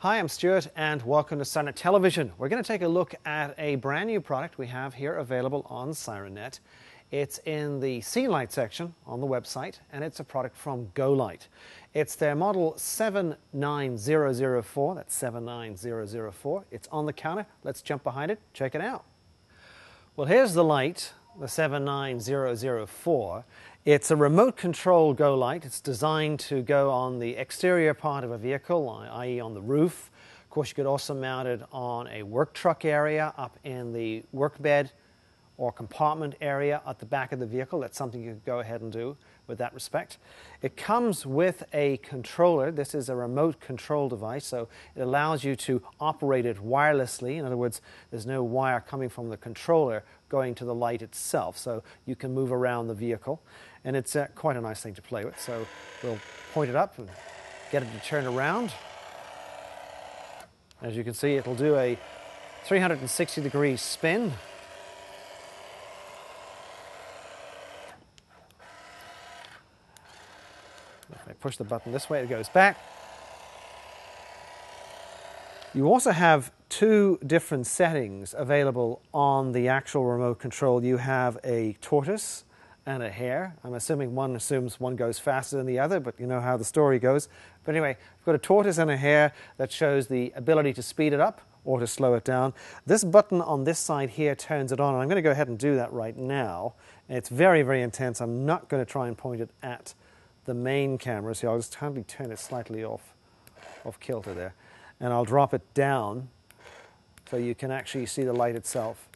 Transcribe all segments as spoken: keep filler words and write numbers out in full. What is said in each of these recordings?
Hi, I'm Stuart and welcome to Sirennet Television. We're going to take a look at a brand new product we have here available on Sirennet. It's in the Scene Light section on the website and it's a product from GoLight. It's their model seven nine zero zero four, that's seven nine zero zero four. It's on the counter. Let's jump behind it, check it out. Well, here's the light, the seven nine zero zero four. It's a remote control go light. It's designed to go on the exterior part of a vehicle, i e on the roof. Of course, you could also mount it on a work truck area, up in the work bed or compartment area at the back of the vehicle. That's something you could go ahead and do with that respect. It comes with a controller. This is a remote control device, so it allows you to operate it wirelessly. In other words, there's no wire coming from the controller going to the light itself, so you can move around the vehicle. And it's uh, quite a nice thing to play with, so we'll point it up and get it to turn around. As you can see, it'll do a three hundred sixty degree spin. If I push the button this way, it goes back. You also have two different settings available on the actual remote control. You have a tortoise and a hare. I'm assuming one assumes one goes faster than the other, but you know how the story goes. But anyway, I've got a tortoise and a hare that shows the ability to speed it up or to slow it down. This button on this side here turns it on, and I'm going to go ahead and do that right now. It's very, very intense. I'm not going to try and point it at the main camera, so I'll just kindly turn it slightly off, off kilter there. And I'll drop it down so you can actually see the light itself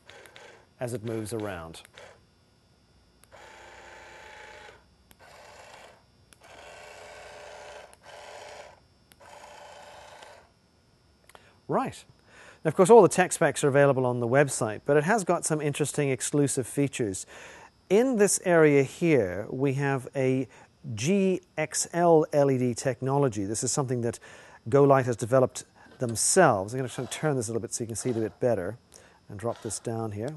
as it moves around. Right. Now, of course, all the tech specs are available on the website, but it has got some interesting exclusive features. In this area here, we have a G X L L E D technology. This is something that GoLight has developed themselves. I'm going to try and turn this a little bit so you can see it a bit better and drop this down here.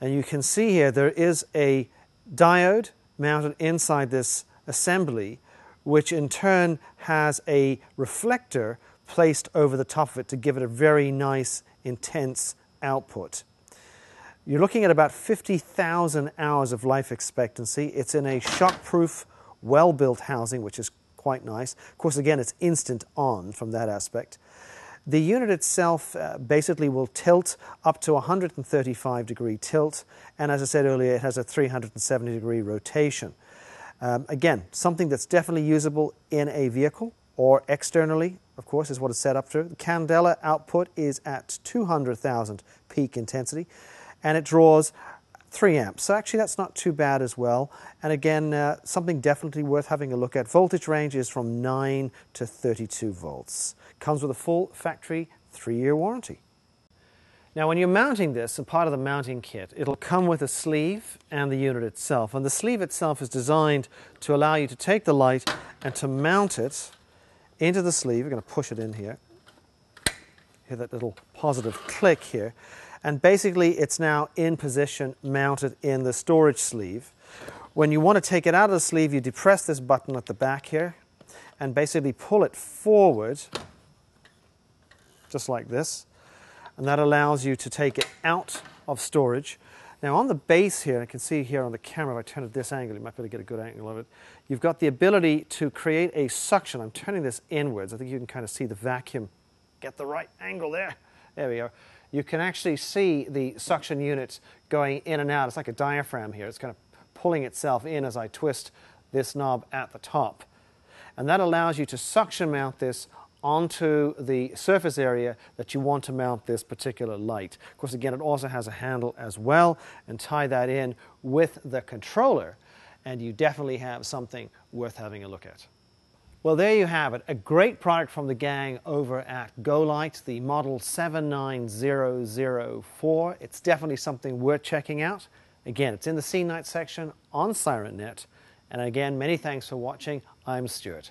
And you can see here there is a diode mounted inside this assembly, which in turn has a reflector placed over the top of it to give it a very nice, intense output. You're looking at about fifty thousand hours of life expectancy. It's in a shockproof, well-built housing, which is quite nice. Of course, again, it's instant on from that aspect. The unit itself uh, basically will tilt up to one hundred thirty-five degree tilt, and as I said earlier, it has a three hundred seventy degree rotation. Um, again, something that's definitely usable in a vehicle or externally, of course, is what it's set up to. The candela output is at two hundred thousand peak intensity, and it draws three amps. So actually that's not too bad as well. And again, uh, something definitely worth having a look at. Voltage range is from nine to thirty-two volts. Comes with a full factory three year warranty. Now, when you're mounting this, a part of the mounting kit, it'll come with a sleeve and the unit itself. And the sleeve itself is designed to allow you to take the light and to mount it into the sleeve. We're going to push it in here. Hear that little positive click here. And basically it's now in position, mounted in the storage sleeve. When you want to take it out of the sleeve, you depress this button at the back here and basically pull it forward, just like this, and that allows you to take it out of storage. Now, on the base here, I can see here on the camera, if I turn it this angle, you might be able to get a good angle of it, you've got the ability to create a suction. I'm turning this inwards. I think you can kind of see the vacuum. Get the right angle there. There we go. You can actually see the suction unit going in and out. It's like a diaphragm here. It's kind of pulling itself in as I twist this knob at the top. And that allows you to suction mount this onto the surface area that you want to mount this particular light. Of course, again, it also has a handle as well, and tie that in with the controller, and you definitely have something worth having a look at. Well, there you have it, a great product from the gang over at GoLight, the model seven nine zero zero four. It's definitely something worth checking out. Again, it's in the Scene Light section on Sirennet. And again, many thanks for watching. I'm Stuart.